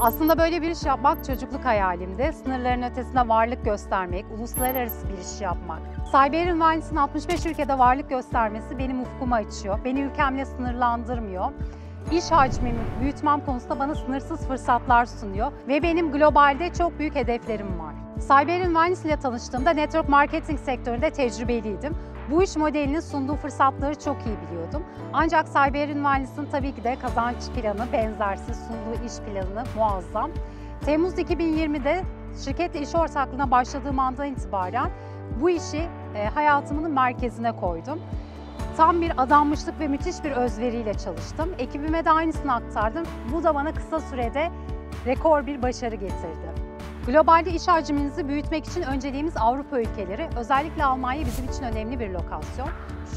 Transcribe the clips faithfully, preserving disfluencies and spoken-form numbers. Aslında böyle bir iş yapmak çocukluk hayalimdi. Sınırların ötesine varlık göstermek, uluslararası bir iş yapmak. Siberian Wellness'in altmış beş ülkede varlık göstermesi benim ufkumu açıyor. Beni ülkemle sınırlandırmıyor. İş hacmimi büyütmem konusunda bana sınırsız fırsatlar sunuyor ve benim globalde çok büyük hedeflerim var. Siberian Wellness ile tanıştığımda network marketing sektöründe tecrübeliydim. Bu iş modelinin sunduğu fırsatları çok iyi biliyordum. Ancak Siberian Wellness'in tabii ki de kazanç planı benzersiz, sunduğu iş planı muazzam. Temmuz iki bin yirmi'de şirketle iş ortaklığına başladığım andan itibaren bu işi hayatımın merkezine koydum. Tam bir adanmışlık ve müthiş bir özveriyle çalıştım. Ekibime de aynısını aktardım. Bu da bana kısa sürede rekor bir başarı getirdi. Globalde iş hacminizi büyütmek için önceliğimiz Avrupa ülkeleri. Özellikle Almanya bizim için önemli bir lokasyon.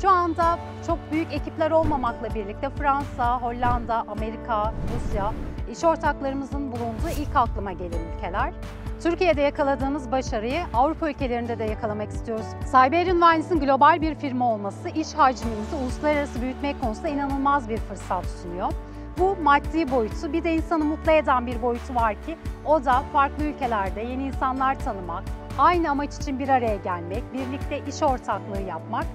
Şu anda çok büyük ekipler olmamakla birlikte Fransa, Hollanda, Amerika, Rusya iş ortaklarımızın bulunduğu ilk aklıma gelen ülkeler. Türkiye'de yakaladığımız başarıyı Avrupa ülkelerinde de yakalamak istiyoruz. Siberian Wellness'in global bir firma olması iş hacminizi uluslararası büyütmek konusunda inanılmaz bir fırsat sunuyor. Bu maddi boyutu, bir de insanı mutlu eden bir boyutu var ki o da farklı ülkelerde yeni insanlar tanımak, aynı amaç için bir araya gelmek, birlikte iş ortaklığı yapmak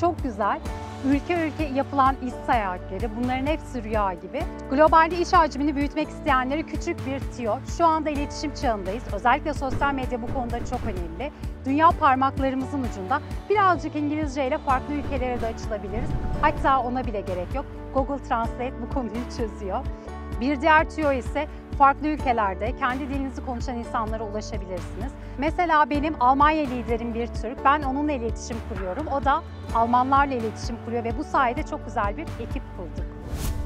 çok güzel. Ülke ülke yapılan iş seyahatleri, bunların hepsi rüya gibi. Globalde iş hacmini büyütmek isteyenlere küçük bir tüyo. Şu anda iletişim çağındayız. Özellikle sosyal medya bu konuda çok önemli. Dünya parmaklarımızın ucunda. Birazcık İngilizce ile farklı ülkelere de açılabiliriz. Hatta ona bile gerek yok. Google Translate bu konuyu çözüyor. Bir diğer tüyo ise farklı ülkelerde kendi dilinizi konuşan insanlara ulaşabilirsiniz. Mesela benim Almanya liderim bir Türk, ben onunla iletişim kuruyorum. O da Almanlarla iletişim kuruyor ve bu sayede çok güzel bir ekip kurduk.